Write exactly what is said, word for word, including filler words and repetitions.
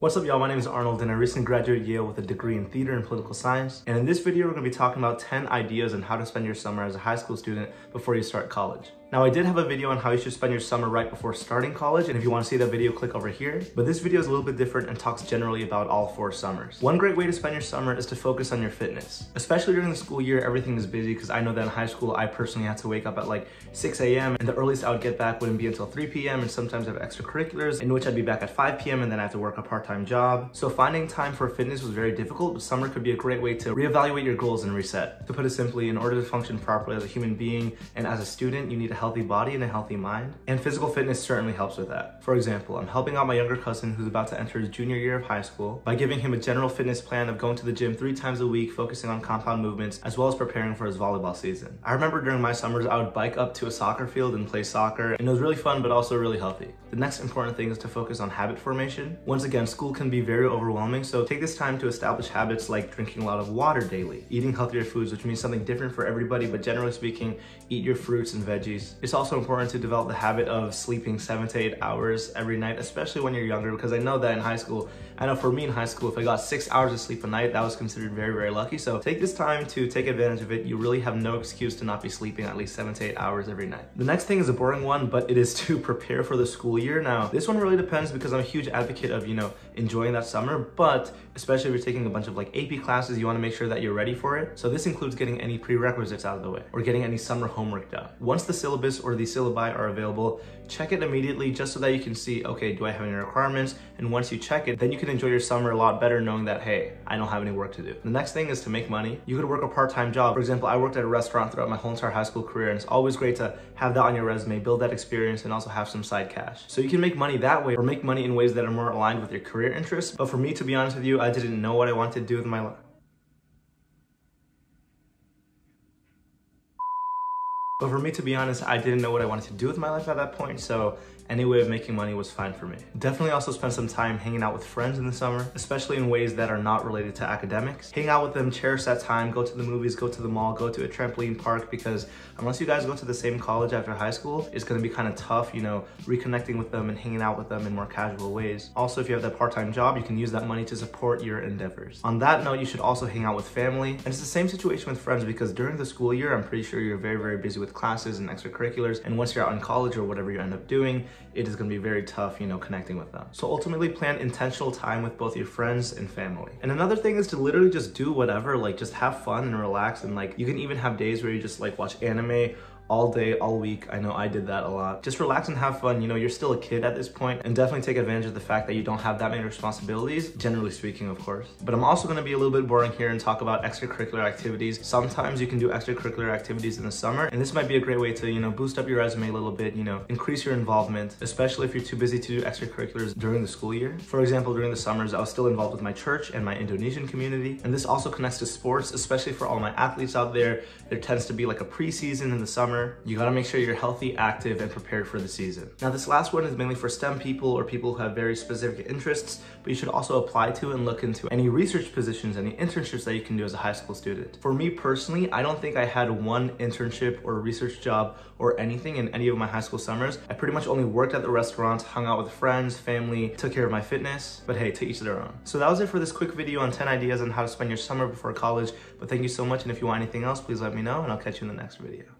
What's up, y'all? My name is Arnold, and I recently graduated Yale with a degree in theater and political science. And in this video, we're going to be talking about ten ideas on how to spend your summer as a high school student before you start college. Now, I did have a video on how you should spend your summer right before starting college, and if you want to see that video, click over here. But this video is a little bit different and talks generally about all four summers. One great way to spend your summer is to focus on your fitness. Especially during the school year, everything is busy, because I know that in high school, I personally had to wake up at like six A M and the earliest I would get back wouldn't be until three P M and sometimes I have extracurriculars in which I'd be back at five P M and then I have to work a part-time job. So finding time for fitness was very difficult, but summer could be a great way to reevaluate your goals and reset. To put it simply, in order to function properly as a human being and as a student, you need to a healthy body and a healthy mind, and physical fitness certainly helps with that. For example, I'm helping out my younger cousin who's about to enter his junior year of high school by giving him a general fitness plan of going to the gym three times a week, focusing on compound movements, as well as preparing for his volleyball season. I remember during my summers, I would bike up to a soccer field and play soccer, and it was really fun but also really healthy. The next important thing is to focus on habit formation. Once again, school can be very overwhelming, so take this time to establish habits like drinking a lot of water daily, eating healthier foods, which means something different for everybody, but generally speaking, eat your fruits and veggies. It's also important to develop the habit of sleeping seven to eight hours every night, especially when you're younger, because I know that in high school, I know for me in high school, if I got six hours of sleep a night, that was considered very, very lucky. So take this time to take advantage of it. You really have no excuse to not be sleeping at least seven to eight hours every night. The next thing is a boring one, but it is to prepare for the school year. Now, this one really depends because I'm a huge advocate of, you know, enjoying that summer, but especially if you're taking a bunch of like A P classes, you want to make sure that you're ready for it. So this includes getting any prerequisites out of the way or getting any summer homework done. Once the syllabus or the syllabi are available, check it immediately just so that you can see, okay, do I have any requirements? And once you check it, then you can enjoy your summer a lot better knowing that, hey, I don't have any work to do. The next thing is to make money. You could work a part-time job. For example, I worked at a restaurant throughout my whole entire high school career, and it's always great to have that on your resume, build that experience, and also have some side cash. So you can make money that way or make money in ways that are more aligned with your career interests. But for me, to be honest with you, I didn't know what I wanted to do with my life. But for me, to be honest, I didn't know what I wanted to do with my life at that point, so any way of making money was fine for me. Definitely also spend some time hanging out with friends in the summer, especially in ways that are not related to academics. Hang out with them, cherish that time, go to the movies, go to the mall, go to a trampoline park, because unless you guys go to the same college after high school, it's gonna be kind of tough, you know, reconnecting with them and hanging out with them in more casual ways. Also, if you have that part-time job, you can use that money to support your endeavors. On that note, you should also hang out with family. And it's the same situation with friends because during the school year, I'm pretty sure you're very, very busy with classes and extracurriculars, and once you're out in college or whatever you end up doing, it is going to be very tough, you know, connecting with them. So ultimately plan intentional time with both your friends and family. And another thing is to literally just do whatever, like just have fun and relax, and like you can even have days where you just like watch anime all day, all week. I know I did that a lot. Just relax and have fun. You know, you're still a kid at this point, and definitely take advantage of the fact that you don't have that many responsibilities, generally speaking, of course. But I'm also gonna be a little bit boring here and talk about extracurricular activities. Sometimes you can do extracurricular activities in the summer, and this might be a great way to, you know, boost up your resume a little bit, you know, increase your involvement, especially if you're too busy to do extracurriculars during the school year. For example, during the summers, I was still involved with my church and my Indonesian community, and this also connects to sports, especially for all my athletes out there. There tends to be like a preseason in the summer. You gotta make sure you're healthy, active, and prepared for the season. Now, this last one is mainly for STEM people or people who have very specific interests, but you should also apply to and look into any research positions, any internships that you can do as a high school student. For me personally, I don't think I had one internship or research job or anything in any of my high school summers. I pretty much only worked at the restaurants, hung out with friends, family, took care of my fitness, but hey, to each their own. So that was it for this quick video on ten ideas on how to spend your summer before college, but thank you so much, and if you want anything else, please let me know, and I'll catch you in the next video.